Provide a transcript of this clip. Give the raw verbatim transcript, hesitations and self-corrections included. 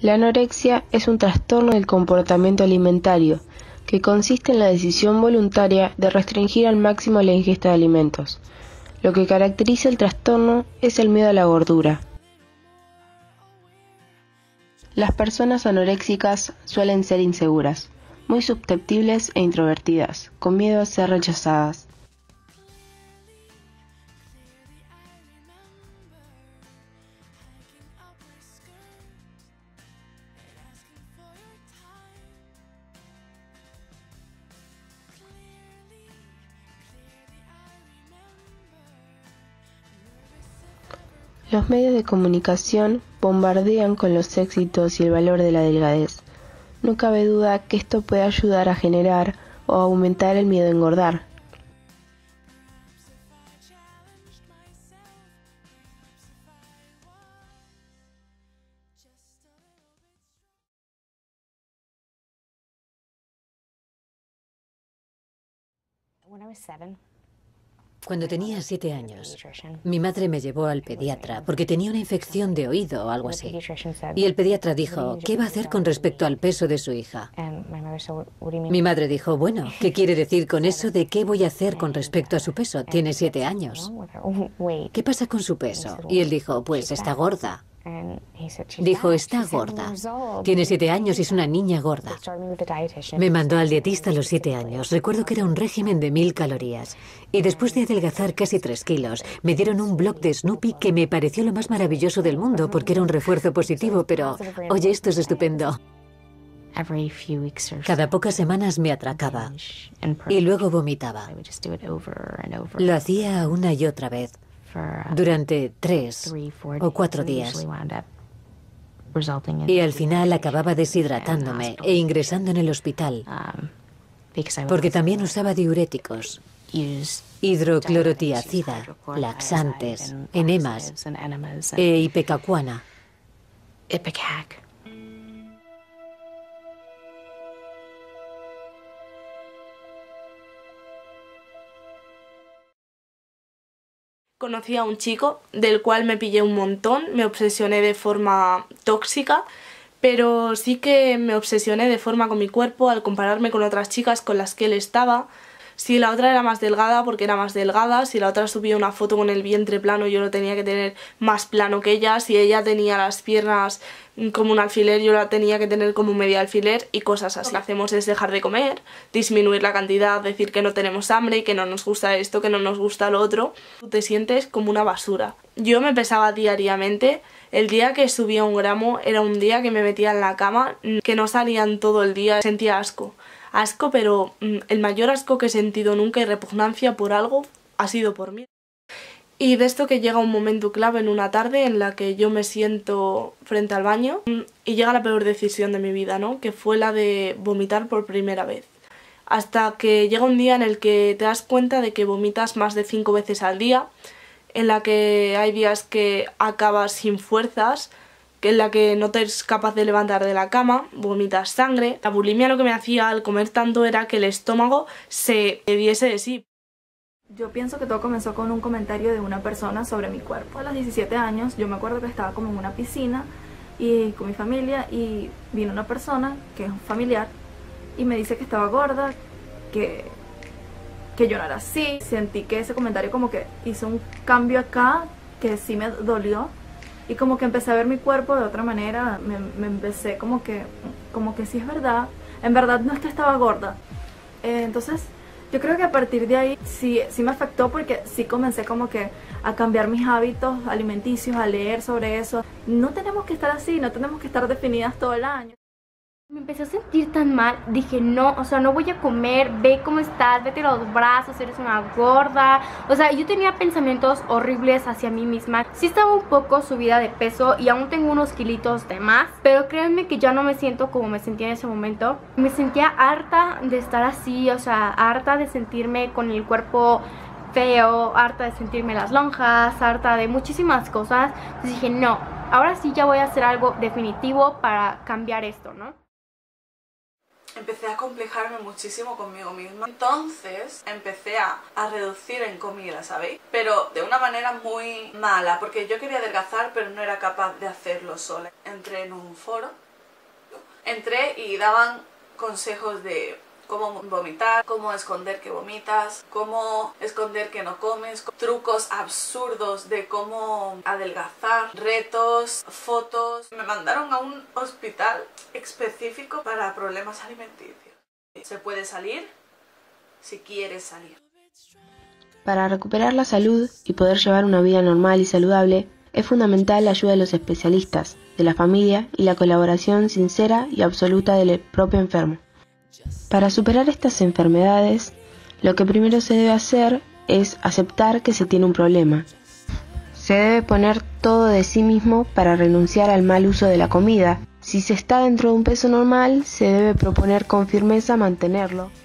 La anorexia es un trastorno del comportamiento alimentario que consiste en la decisión voluntaria de restringir al máximo la ingesta de alimentos. Lo que caracteriza el trastorno es el miedo a la gordura. Las personas anoréxicas suelen ser inseguras, muy susceptibles e introvertidas, con miedo a ser rechazadas. Los medios de comunicación bombardean con los éxitos y el valor de la delgadez. No cabe duda que esto puede ayudar a generar o aumentar el miedo a engordar. Cuando tenía siete años, mi madre me llevó al pediatra porque tenía una infección de oído o algo así. Y el pediatra dijo, ¿qué va a hacer con respecto al peso de su hija? Mi madre dijo, bueno, ¿qué quiere decir con eso de qué voy a hacer con respecto a su peso? Tiene siete años. ¿Qué pasa con su peso? Y él dijo, pues está gorda. Dijo, está gorda. Tiene siete años y es una niña gorda. Me mandó al dietista a los siete años. Recuerdo que era un régimen de mil calorías. Y después de adelgazar casi tres kilos, me dieron un bloc de Snoopy que me pareció lo más maravilloso del mundo porque era un refuerzo positivo, pero, oye, esto es estupendo. Cada pocas semanas me atracaba y luego vomitaba. Lo hacía una y otra vez. Durante tres o cuatro días. Y al final acababa deshidratándome e ingresando en el hospital, porque también usaba diuréticos, hidroclorotiazida, laxantes, enemas e ipecacuana. Conocí a un chico del cual me pillé un montón, me obsesioné de forma tóxica, pero sí que me obsesioné de forma con mi cuerpo al compararme con otras chicas con las que él estaba. Si la otra era más delgada, porque era más delgada, si la otra subía una foto con el vientre plano, yo lo tenía que tener más plano que ella, si ella tenía las piernas como un alfiler, yo la tenía que tener como un medio alfiler y cosas así. Lo que hacemos es dejar de comer, disminuir la cantidad, decir que no tenemos hambre, que no nos gusta esto, que no nos gusta lo otro. Tú te sientes como una basura. Yo me pesaba diariamente, el día que subía un gramo era un día que me metía en la cama, que no salían todo el día, sentía asco. Asco, pero el mayor asco que he sentido nunca y repugnancia por algo ha sido por mí. Y de esto que llega un momento clave en una tarde en la que yo me siento frente al baño y llega la peor decisión de mi vida, ¿no? Que fue la de vomitar por primera vez. Hasta que llega un día en el que te das cuenta de que vomitas más de cinco veces al día, en la que hay días que acabas sin fuerzas, en la que no te eres capaz de levantar de la cama, vomitas sangre. La bulimia lo que me hacía al comer tanto era que el estómago se diese de sí. Yo pienso que todo comenzó con un comentario de una persona sobre mi cuerpo. A los diecisiete años yo me acuerdo que estaba como en una piscina y con mi familia y vino una persona que es un familiar y me dice que estaba gorda, que, que yo no era así. Sentí que ese comentario como que hizo un cambio acá que sí me dolió. Y como que empecé a ver mi cuerpo de otra manera, me, me empecé como que, como que sí es verdad, en verdad no es que estaba gorda. Eh, entonces yo creo que a partir de ahí sí, sí me afectó porque sí comencé como que a cambiar mis hábitos alimenticios, a leer sobre eso. No tenemos que estar así, no tenemos que estar definidas todo el año. Me empecé a sentir tan mal, dije no, o sea, no voy a comer, ve cómo estás, vete los brazos, eres una gorda. O sea, yo tenía pensamientos horribles hacia mí misma. Sí estaba un poco subida de peso y aún tengo unos kilitos de más, pero créanme que ya no me siento como me sentía en ese momento. Me sentía harta de estar así, o sea, harta de sentirme con el cuerpo feo, harta de sentirme las lonjas, harta de muchísimas cosas. Entonces dije no, ahora sí ya voy a hacer algo definitivo para cambiar esto, ¿no? empecé a complejarme muchísimo conmigo misma. Entonces empecé a, a reducir en comida, ¿sabéis? Pero de una manera muy mala, porque yo quería adelgazar pero no era capaz de hacerlo sola. Entré en un foro, entré y daban consejos de cómo vomitar, cómo esconder que vomitas, cómo esconder que no comes, trucos absurdos de cómo adelgazar, retos, fotos. Me mandaron a un hospital específico para problemas alimenticios. Se puede salir si quieres salir. Para recuperar la salud y poder llevar una vida normal y saludable, es fundamental la ayuda de los especialistas, de la familia y la colaboración sincera y absoluta del propio enfermo. Para superar estas enfermedades, lo que primero se debe hacer es aceptar que se tiene un problema. Se debe poner todo de sí mismo para renunciar al mal uso de la comida. Si se está dentro de un peso normal, se debe proponer con firmeza mantenerlo.